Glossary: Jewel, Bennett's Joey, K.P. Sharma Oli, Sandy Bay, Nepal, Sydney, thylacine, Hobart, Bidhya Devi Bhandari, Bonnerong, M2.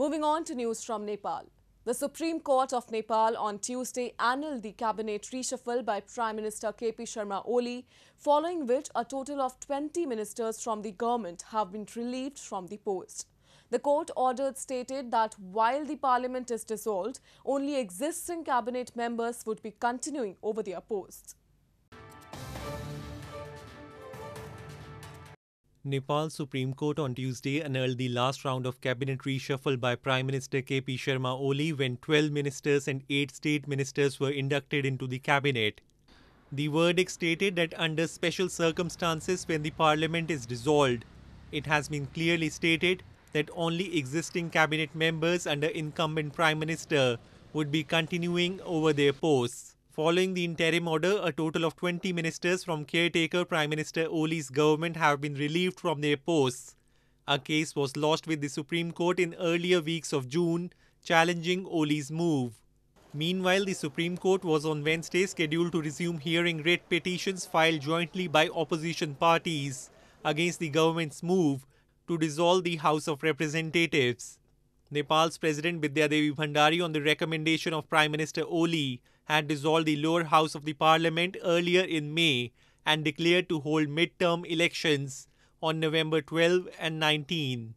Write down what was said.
Moving on to news from Nepal. The Supreme Court of Nepal on Tuesday annulled the cabinet reshuffle by Prime Minister K.P. Sharma Oli, following which a total of 20 ministers from the government have been relieved from the post. The court order stated that while the parliament is dissolved, only existing cabinet members would be continuing over their posts. Nepal Supreme Court on Tuesday annulled the last round of cabinet reshuffle by Prime Minister K.P. Sharma Oli when 12 ministers and 8 state ministers were inducted into the cabinet. The verdict stated that under special circumstances when the parliament is dissolved, it has been clearly stated that only existing cabinet members under incumbent Prime Minister would be continuing over their posts. Following the interim order, a total of 20 ministers from caretaker Prime Minister Oli's government have been relieved from their posts. A case was lodged with the Supreme Court in earlier weeks of June, challenging Oli's move. Meanwhile, the Supreme Court was on Wednesday scheduled to resume hearing writ petitions filed jointly by opposition parties against the government's move to dissolve the House of Representatives. Nepal's President Bidhya Devi Bhandari, on the recommendation of Prime Minister Oli, had dissolved the lower house of the parliament earlier in May and declared to hold midterm elections on November 12 and 19.